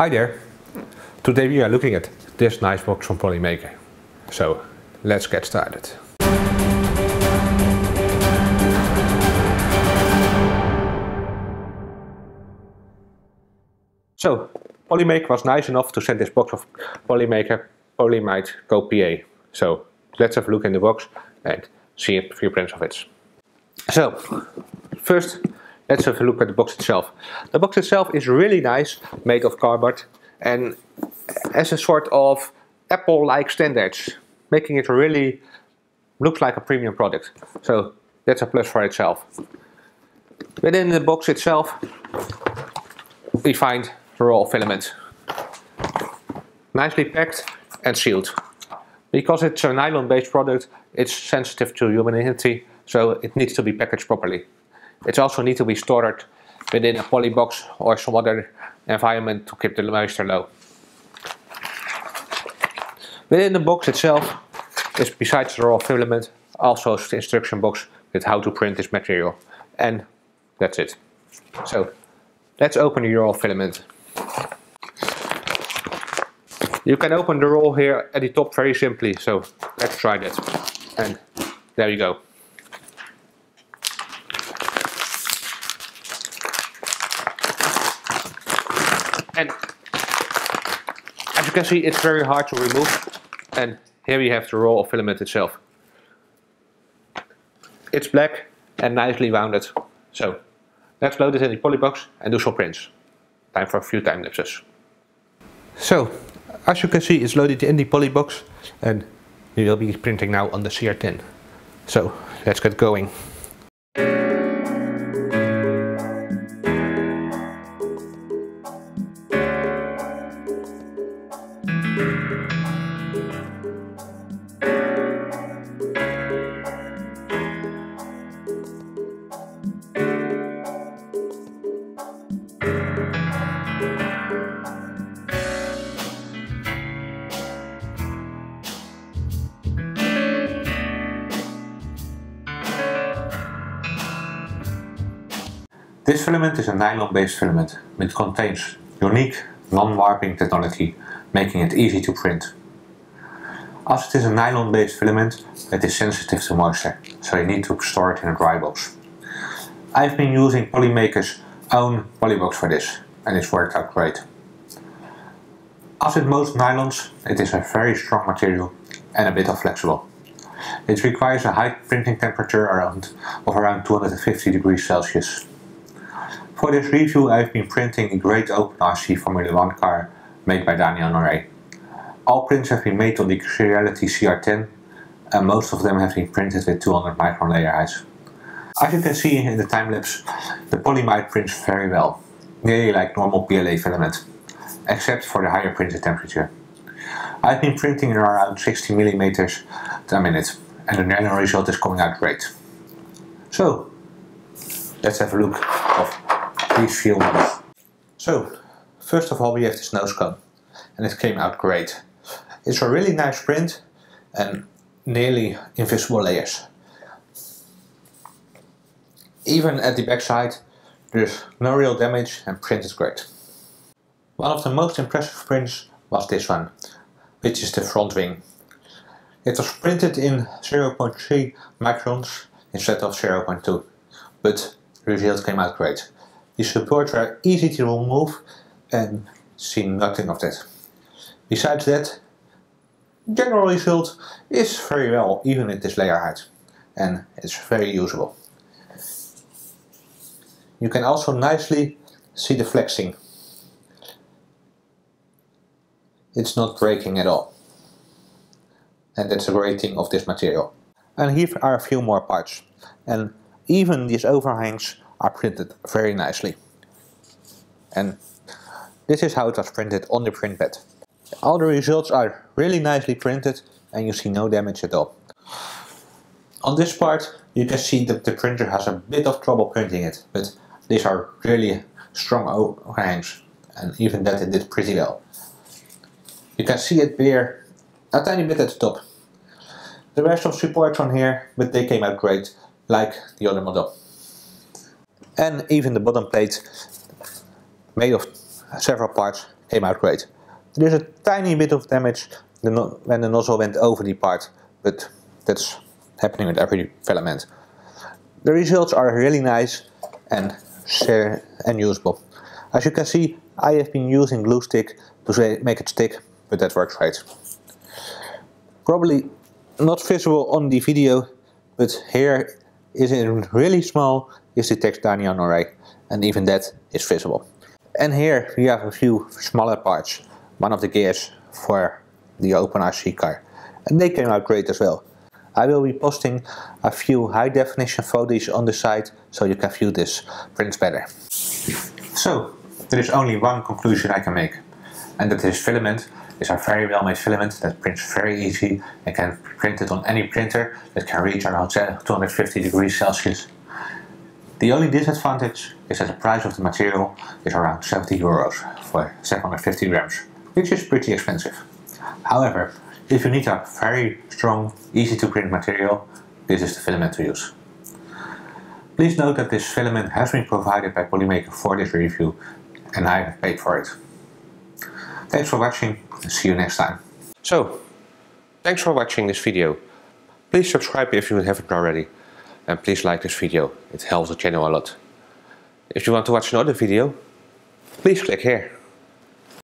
Hi there! Today we are looking at this nice box from Polymaker. So let's get started. So Polymaker was nice enough to send this box of Polymaker, PolyMide, CoPA. So let's have a look in the box and see a few prints of it. So first, let's have a look at the box itself. The box itself is really nice, made of cardboard and has a sort of Apple-like standards, making it really look like a premium product. So that's a plus for itself. Within the box itself, we find the raw filament, nicely packed and sealed. Because it's a nylon-based product, it's sensitive to humidity, so it needs to be packaged properly. It also needs to be stored within a poly box or some other environment to keep the moisture low. Within the box itself is, besides the raw filament, also an instruction box with how to print this material. And that's it. So let's open the raw filament. You can open the roll here at the top very simply, so let's try that. And there you go. And as you can see, it's very hard to remove, and here we have the roll of filament itself. It's black and nicely wounded. So let's load it in the polybox and do some prints. Time for a few time lapses. So as you can see, it's loaded in the polybox and we will be printing now on the CR10. So let's get going. This filament is a nylon-based filament. It contains unique non-warping technology, making it easy to print. As it is a nylon-based filament, it is sensitive to moisture, so you need to store it in a dry box. I've been using Polymaker's own polybox for this, and it's worked out great. As with most nylons, it is a very strong material and a bit flexible. It requires a high printing temperature of around 250 degrees Celsius. For this review, I've been printing the great OpenRC Formula 1 car made by Daniel Norée. All prints have been made on the Creality CR10 and most of them have been printed with 200 micron layer heights. As you can see in the time lapse, the PolyMide prints very well, nearly like normal PLA filament, except for the higher printed temperature. I've been printing around 60 millimeters a minute and the general result is coming out great. So let's have a look of these few models. So first of all, we have this nose cone and it came out great. It's a really nice print and nearly invisible layers. Even at the backside, there's no real damage and print is great. One of the most impressive prints was this one, which is the front wing. It was printed in 0.3 microns instead of 0.2, but the result came out great. The supports were easy to remove and see nothing of that. Besides that, general result is very well, even at this layer height, and it's very usable. You can also nicely see the flexing. It's not breaking at all, and that's a great thing of this material. And here are a few more parts, and even these overhangs are printed very nicely. And this is how it was printed on the print bed. All the results are really nicely printed and you see no damage at all. On this part you can see that the printer has a bit of trouble printing it, but these are really strong overhangs and even that it did pretty well. You can see it here a tiny bit at the top. There were some supports on here, but they came out great, like the other model. And even the bottom plate, made of several parts, AMI crate. There's a tiny bit of damage when the nozzle went over the part, but that's happening with every filament. The results are really nice and usable. As you can see, I have been using glue stick to make it stick, but that works great. Probably not visible on the video, but here is in really small is the text Daniel Norée, and even that is visible. And here we have a few smaller parts, one of the gears for the OpenRC car, and they came out great as well. I will be posting a few high definition photos on the site so you can view this prints better. So there is only one conclusion I can make, and that this filament is a very well made filament that prints very easy and can be printed on any printer that can reach around 250 degrees Celsius. The only disadvantage is that the price of the material is around 70 euros for 750 grams, which is pretty expensive. However, if you need a very strong, easy to print material, this is the filament to use. Please note that this filament has been provided by Polymaker for this review, and I have paid for it. Thanks for watching, and see you next time. So, thanks for watching this video. Please subscribe if you haven't already. And please like this video, it helps the channel a lot. If you want to watch another video, please click here.